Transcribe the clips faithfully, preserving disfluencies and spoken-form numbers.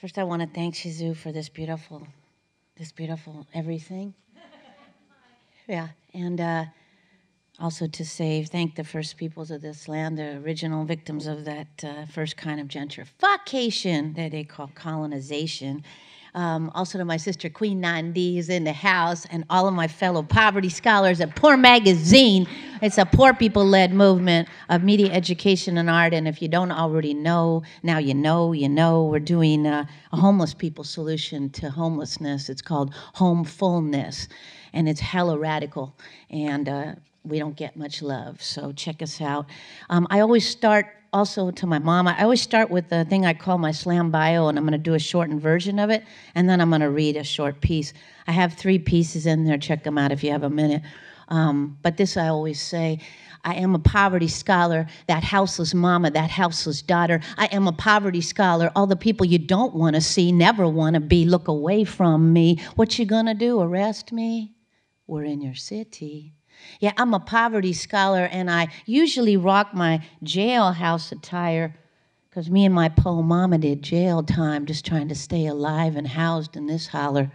First, I want to thank Shizue for this beautiful, this beautiful everything. Yeah, and uh, also to say, thank the first peoples of this land, the original victims of that uh, first kind of gentrification that they call colonization. Um, also to my sister, Queen Nandi, who's in the house, and all of my fellow poverty scholars at Poor Magazine. It's a poor people-led movement of media, education, and art, and if you don't already know, now you know, you know. We're doing a, a homeless people solution to homelessness. It's called Homefulness. And it's hella radical, and uh, we don't get much love, so check us out. Um, I always start, also to my mom, I always start with the thing I call my slam bio, and I'm gonna do a shortened version of it, and then I'm gonna read a short piece. I have three pieces in there, check them out if you have a minute. Um, but this I always say, I am a poverty scholar, that houseless mama, that houseless daughter. I am a poverty scholar. All the people you don't wanna see, never wanna be, look away from me. What you gonna do, arrest me? We're in your city. Yeah, I'm a poverty scholar, and I usually rock my jailhouse attire because me and my po mama did jail time just trying to stay alive and housed in this holler.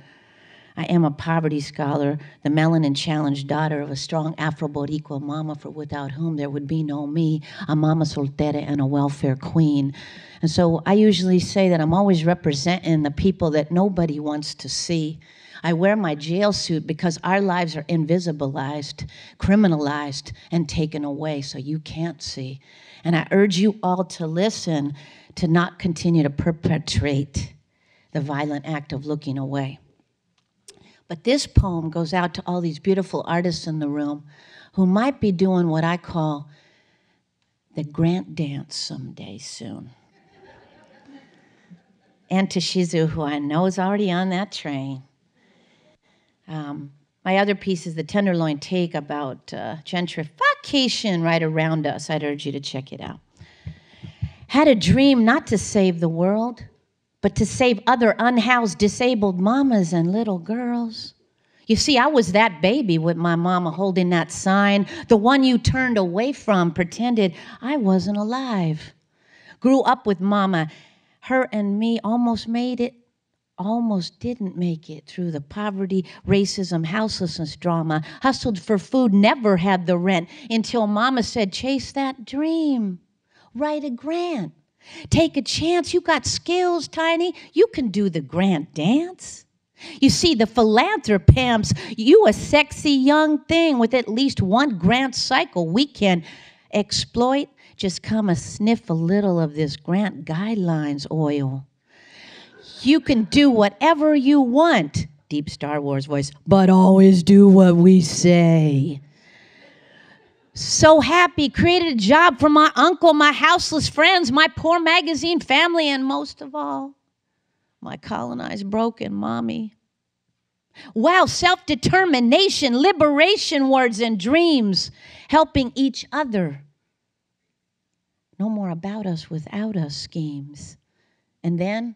I am a poverty scholar, the melanin-challenged daughter of a strong Afro-Boricua mama for without whom there would be no me, a mama soltera and a welfare queen. And so I usually say that I'm always representing the people that nobody wants to see. I wear my jail suit because our lives are invisibilized, criminalized, and taken away so you can't see. And I urge you all to listen, to not continue to perpetrate the violent act of looking away. But this poem goes out to all these beautiful artists in the room who might be doing what I call the Grant Dance someday soon. And to Shizue, who I know is already on that train. Um, my other piece is the Tenderloin take about uh, gentrification right around us. I'd urge you to check it out. Had a dream not to save the world, but to save other unhoused, disabled mamas and little girls. You see, I was that baby with my mama holding that sign. The one you turned away from pretended I wasn't alive. Grew up with mama. Her and me almost made it. Almost didn't make it through the poverty, racism, houselessness drama, hustled for food, never had the rent until mama said, chase that dream, write a grant, take a chance, you got skills, Tiny, you can do the Grant Dance. You see, the philanthropamps, you a sexy young thing with at least one grant cycle we can exploit, just come a sniff a little of this grant guidelines oil. You can do whatever you want, deep Star Wars voice, but always do what we say. So happy, created a job for my uncle, my houseless friends, my Poor Magazine family, and most of all, my colonized broken mommy. Wow, self-determination, liberation words and dreams, helping each other. No more about us without us schemes. And then,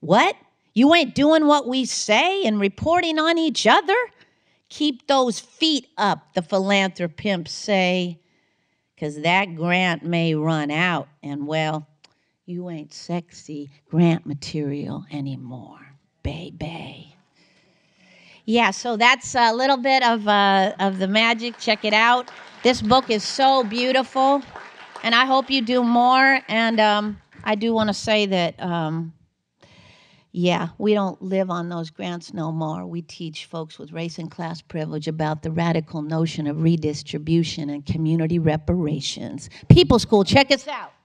what? You ain't doing what we say and reporting on each other? Keep those feet up, the philanthropimps say, because that grant may run out, and, well, you ain't sexy grant material anymore, baby. Yeah, so that's a little bit of, uh, of the magic. Check it out. This book is so beautiful, and I hope you do more. And um, I do want to say that... Um, Yeah, we don't live on those grants no more. We teach folks with race and class privilege about the radical notion of redistribution and community reparations. People's School, check us out.